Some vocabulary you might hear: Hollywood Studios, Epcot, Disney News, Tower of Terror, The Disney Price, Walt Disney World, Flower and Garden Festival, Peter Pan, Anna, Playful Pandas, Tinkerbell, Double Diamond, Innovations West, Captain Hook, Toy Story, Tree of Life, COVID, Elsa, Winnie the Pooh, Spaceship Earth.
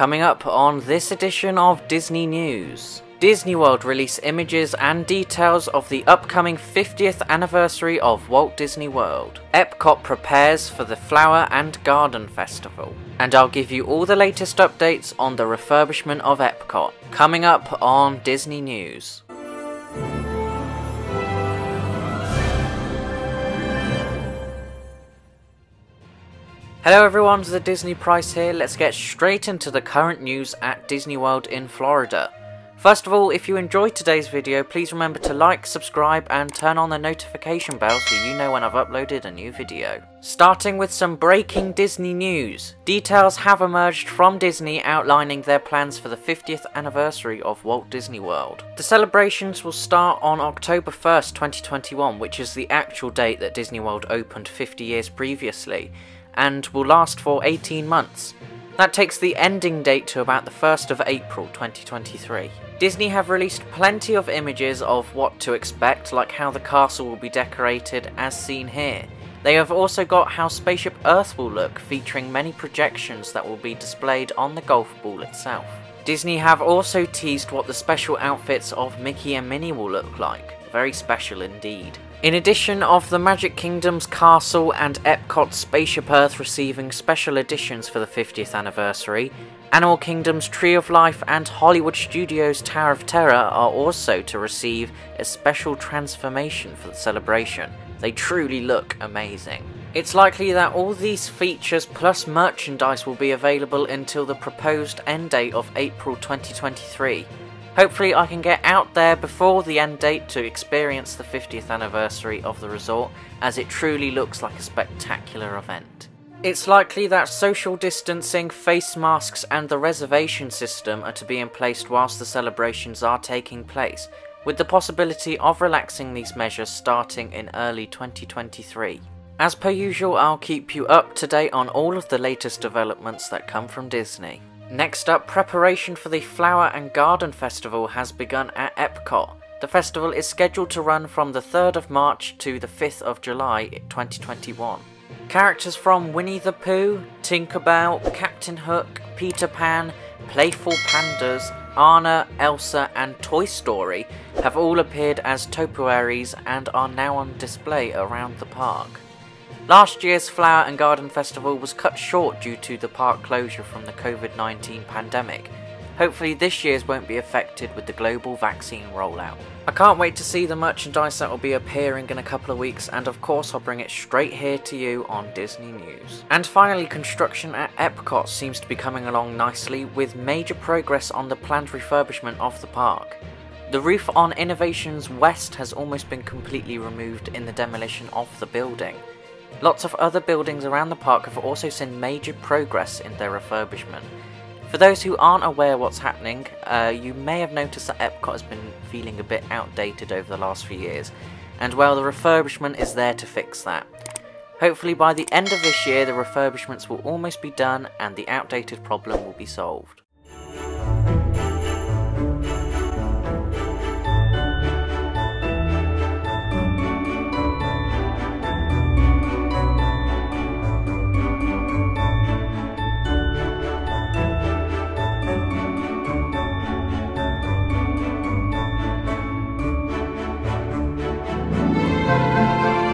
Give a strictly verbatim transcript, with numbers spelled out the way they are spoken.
Coming up on this edition of Disney News, Disney World release images and details of the upcoming fiftieth anniversary of Walt Disney World. Epcot prepares for the Flower and Garden Festival. And I'll give you all the latest updates on the refurbishment of Epcot. Coming up on Disney News. Hello everyone, the Disney Price here. Let's get straight into the current news at Disney World in Florida. First of all, if you enjoyed today's video, please remember to like, subscribe and turn on the notification bell so you know when I've uploaded a new video. Starting with some breaking Disney news. Details have emerged from Disney outlining their plans for the fiftieth anniversary of Walt Disney World. The celebrations will start on October first, twenty twenty-one, which is the actual date that Disney World opened fifty years previously, and will last for eighteen months. That takes the ending date to about the first of April twenty twenty-three. Disney have released plenty of images of what to expect, like how the castle will be decorated as seen here. They have also got how Spaceship Earth will look, featuring many projections that will be displayed on the golf ball itself. Disney have also teased what the special outfits of Mickey and Minnie will look like. Very special indeed. In addition of the Magic Kingdom's castle and Epcot's Spaceship Earth receiving special editions for the fiftieth anniversary, Animal Kingdom's Tree of Life and Hollywood Studios' Tower of Terror are also to receive a special transformation for the celebration. They truly look amazing. It's likely that all these features plus merchandise will be available until the proposed end date of April twenty twenty-three. Hopefully I can get out there before the end date to experience the fiftieth anniversary of the resort, as it truly looks like a spectacular event. It's likely that social distancing, face masks and the reservation system are to be in place whilst the celebrations are taking place, with the possibility of relaxing these measures starting in early twenty twenty-three. As per usual, I'll keep you up to date on all of the latest developments that come from Disney. Next up, preparation for the Flower and Garden Festival has begun at Epcot. The festival is scheduled to run from the third of March to the fifth of July twenty twenty-one. Characters from Winnie the Pooh, Tinkerbell, Captain Hook, Peter Pan, Playful Pandas, Anna, Elsa and Toy Story have all appeared as topiaries and are now on display around the park. Last year's Flower and Garden Festival was cut short due to the park closure from the COVID nineteen pandemic. Hopefully this year's won't be affected with the global vaccine rollout. I can't wait to see the merchandise that will be appearing in a couple of weeks, and of course I'll bring it straight here to you on Disney News. And finally, construction at Epcot seems to be coming along nicely with major progress on the planned refurbishment of the park. The roof on Innovations West has almost been completely removed in the demolition of the building. Lots of other buildings around the park have also seen major progress in their refurbishment. For those who aren't aware what's happening, uh, you may have noticed that Epcot has been feeling a bit outdated over the last few years, and well, the refurbishment is there to fix that. Hopefully by the end of this year the refurbishments will almost be done and the outdated problem will be solved.